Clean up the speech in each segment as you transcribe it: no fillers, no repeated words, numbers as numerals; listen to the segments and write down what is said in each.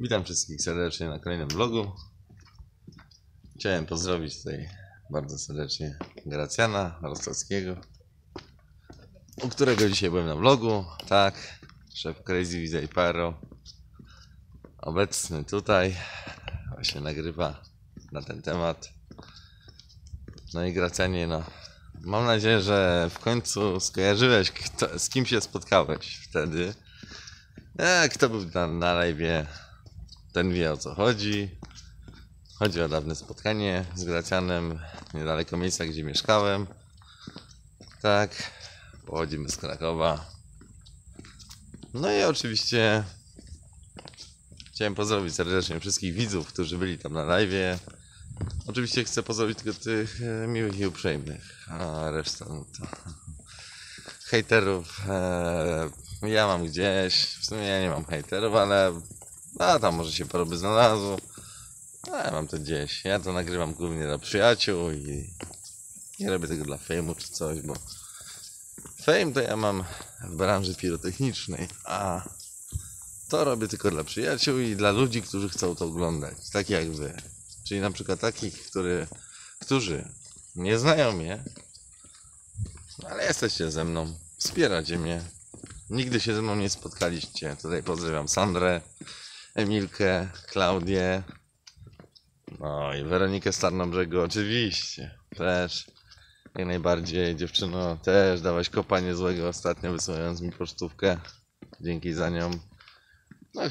Witam wszystkich serdecznie na kolejnym vlogu. Chciałem pozdrowić tutaj bardzo serdecznie Gracjana Roztockiego, u którego dzisiaj byłem na vlogu. Tak, szef Crazy Wizard Pyro obecny tutaj właśnie nagrywa na ten temat. No i Gracjanie, no mam nadzieję, że w końcu skojarzyłeś, z kim się spotkałeś wtedy. Kto był na live'ie, ten wie, o co chodzi. Chodzi o dawne spotkanie z Gracjanem niedaleko miejsca, gdzie mieszkałem. Tak, pochodzimy z Krakowa. No i oczywiście chciałem pozdrowić serdecznie wszystkich widzów, którzy byli tam na live'ie. Oczywiście chcę pozdrowić tylko tych miłych i uprzejmych, a reszta no to hejterów. Ja mam gdzieś, w sumie ja nie mam hejterów, ale tam może się paru by znalazło. Ja mam to gdzieś, ja to nagrywam głównie dla przyjaciół i nie robię tego dla fame'u czy coś, bo fame to ja mam w branży pirotechnicznej, a to robię tylko dla przyjaciół i dla ludzi, którzy chcą to oglądać, tak jak wy. Czyli na przykład takich, którzy nie znają mnie, ale jesteście ze mną, wspieracie mnie. Nigdy się ze mną nie spotkaliście. Tutaj pozdrawiam Sandrę, Emilkę, Klaudię, no i Weronikę z Tarnobrzegu oczywiście. Też jak najbardziej, dziewczyno, też dałaś kopa niezłego ostatnio, wysyłając mi pocztówkę. Dzięki za nią. No,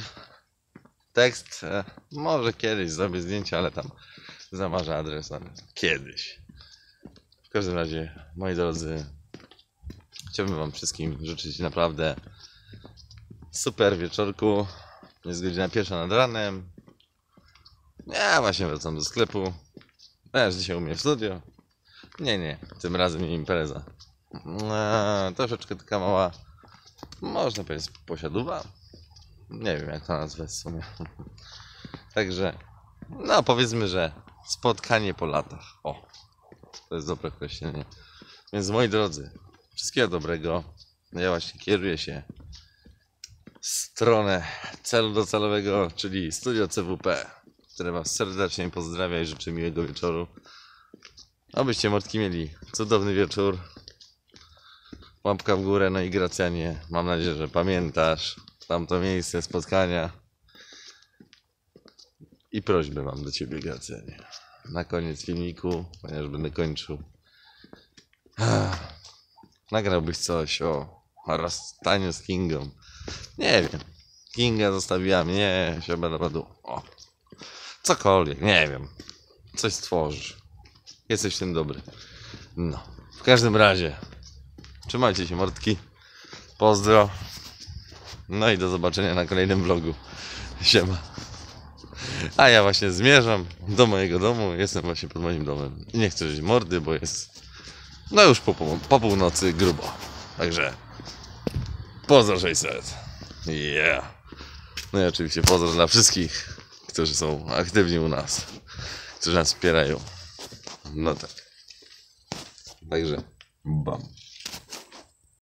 tekst, może kiedyś zrobię zdjęcie, ale tam zamarzę adres, ale kiedyś. W każdym razie, moi drodzy, chciałbym wam wszystkim życzyć naprawdę super wieczorku. Jest godzina 1 nad ranem. Ja właśnie wracam do sklepu. Też dzisiaj u mnie w studio. Nie, tym razem nie impreza. Troszeczkę taka mała, można powiedzieć, posiadówa. Nie wiem, jak to nazwać w sumie. Także, no powiedzmy, że spotkanie po latach. O, to jest dobre określenie. Więc moi drodzy, wszystkiego dobrego. Ja właśnie kieruję się w stronę celu docelowego, czyli Studio CWP, które was serdecznie pozdrawia i życzę miłego wieczoru. Abyście mordki mieli cudowny wieczór. Łapka w górę, no i Gracjanie, mam nadzieję, że pamiętasz tamto miejsce spotkania. I prośbę mam do ciebie, Gracjanie, na koniec filmiku, ponieważ będę kończył. Nagrałbyś coś o rozstaniu z Kingą. Nie wiem. Kinga zostawiła mnie, o, cokolwiek, nie wiem. Coś stworzysz. Jesteś w tym dobry. No, w każdym razie trzymajcie się, mordki. Pozdro. No i do zobaczenia na kolejnym vlogu. Siema. A ja właśnie zmierzam do mojego domu. Jestem właśnie pod moim domem. Nie chcę żyć mordy, bo jest no już po północy grubo. Także pozdro 600. Yeah. No i oczywiście pozdro dla wszystkich, którzy są aktywni u nas, którzy nas wspierają. No tak. Także bam.